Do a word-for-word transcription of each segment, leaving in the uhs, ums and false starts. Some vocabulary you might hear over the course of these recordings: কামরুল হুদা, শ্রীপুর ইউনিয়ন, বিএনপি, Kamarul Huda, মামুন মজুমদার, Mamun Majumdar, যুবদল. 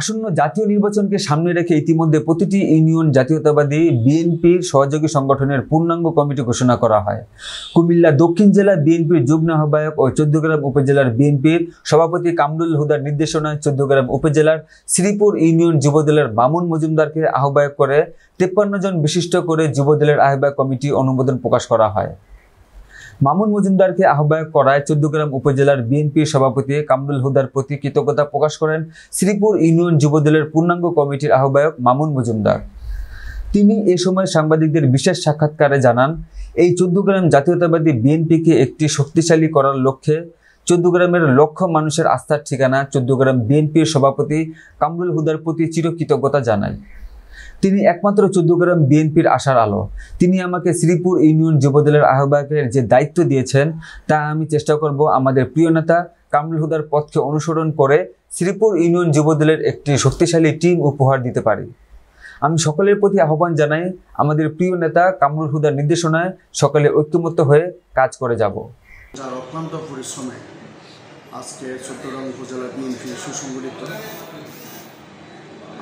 আসন্ন জাতীয় নির্বাচনকে সামনে রেখে ইতিমধ্যে প্রতিটি ইউনিয়ন জাতীয়তাবাদী বিএনপির সহযোগী সংগঠনের পূর্ণাঙ্গ কমিটি ঘোষণা করা হয়। কুমিল্লা দক্ষিণ জেলা বিএনপির যুগ্ম আহ্বায়ক ও চৌদ্দগ্রাম উপজেলার বিএনপির সভাপতি কামরুল হুদার নির্দেশনায় চৌদ্দগ্রাম উপজেলার শ্রীপুর ইউনিয়ন যুবদলের মামুন মজুমদারকে আহ্বায়ক করে তেপ্পান্ন জন বিশিষ্ট করে যুবদলের আহ্বায়ক কমিটি অনুমোদন প্রকাশ করা হয়। মামুন মজুমদারকে আহ্বায়ক করায় চৌদ্দগ্রাম উপজেলার বিএনপি সভাপতি কামরুল হুদার প্রতি কৃতজ্ঞতা প্রকাশ করেন শ্রীপুর ইউনিয়ন যুবদলের পূর্ণাঙ্গ কমিটির আহ্বায়ক মামুন মজুমদার। তিনি এ সময় সাংবাদিকদের বিশেষ সাক্ষাৎকারে জানান, এই চৌদ্দগ্রাম জাতীয়তাবাদী বিএনপিকে একটি শক্তিশালী করার লক্ষ্যে চৌদ্দগ্রামের লক্ষ মানুষের আস্থার ঠিকানা চৌদ্দগ্রাম বিএনপির সভাপতি কামরুল হুদার প্রতি চিরকৃতজ্ঞতা জানায়। তিনি একমাত্র চৌদ্দগ্রাম বিএনপির আশার আলো। তিনি আমাকে শ্রীপুর ইউনিয়ন যুবদলের আহ্বায়কের যে দায়িত্ব দিয়েছেন তা আমি চেষ্টা করব আমাদের প্রিয় নেতা কামরুল হুদার পথকে অনুসরণ করে শ্রীপুর ইউনিয়ন যুবদলের একটি শক্তিশালী টিম উপহার দিতে পারি। আমি সকলের প্রতি আহ্বান জানাই, আমাদের প্রিয় নেতা কামরুল হুদার নির্দেশনায় সকলে ঐক্যমত্য হয়ে কাজ করে যাব। যার অক্লান্ত পরিশ্রমে আজকে চট্টগ্রাম উপজেলা বিএনপি সুসংগঠিত,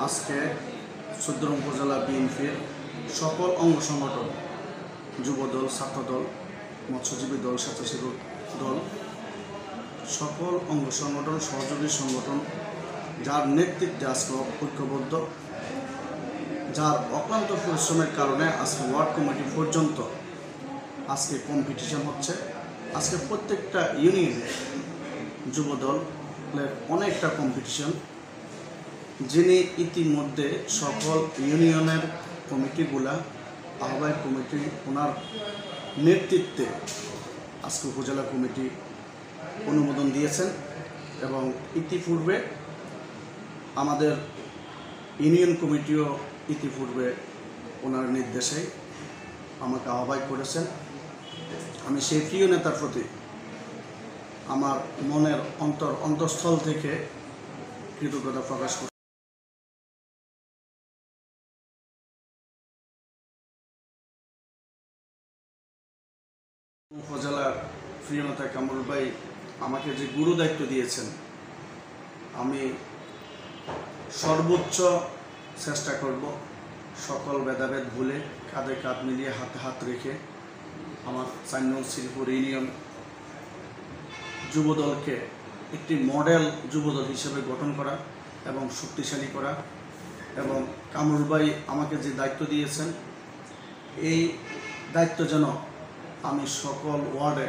আজকে চট্টগ্রাম উপজেলা বিএনপির সকল অঙ্গ সংগঠন যুবদল, ছাত্রদল, মৎস্যজীবী দল, স্বেচ্ছাসেবী দল, সকল অঙ্গ সংগঠন, সহযোগী সংগঠন, যার নেতৃত্বে আজকে ঐক্যবদ্ধ, যার অক্লান্ত পরিশ্রমের কারণে আজকে ওয়ার্ড কমিটি পর্যন্ত আজকে কম্পিটিশন হচ্ছে। আজকে প্রত্যেকটা ইউনিয়নে যুবদলের অনেকটা কম্পিটিশন। যিনি ইতিমধ্যে সকল ইউনিয়নের কমিটিগুলা আহ্বায়ক কমিটি ওনার নেতৃত্বে আজকে উপজেলা কমিটি অনুমোদন দিয়েছেন এবং ইতিপূর্বে আমাদের ইউনিয়ন কমিটিও ইতিপূর্বে ওনার নির্দেশে আমাকে আহ্বায়ক করেছেন। আমি সেই প্রিয় নেতার প্রতি আমার মনের অন্তর অন্তঃস্থল থেকে কৃতজ্ঞতা প্রকাশ করি। উপজেলার প্রিয় নেতা কামরুল ভাই আমাকে যে গুরু দায়িত্ব দিয়েছেন, আমি সর্বোচ্চ চেষ্টা করব সকল ভেদাভেদ ভুলে কাঁধে কাঁধ মিলিয়ে হাতে হাত রেখে আমার চার নং শ্রীপুর ইউনিয়ন যুবদলকে একটি মডেল যুবদল হিসেবে গঠন করা এবং শক্তিশালী করা। এবং কামরুল ভাই আমাকে যে দায়িত্ব দিয়েছেন, এই দায়িত্ব যেন আমি সকল ওয়ার্ডে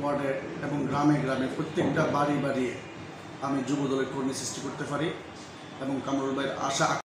ওয়ার্ডে এবং গ্রামে গ্রামে প্রত্যেকটা বাড়ি বাড়িয়ে আমি যুবদলের কর্মী সৃষ্টি করতে পারি এবং কামরুল ভাইয়ের আশা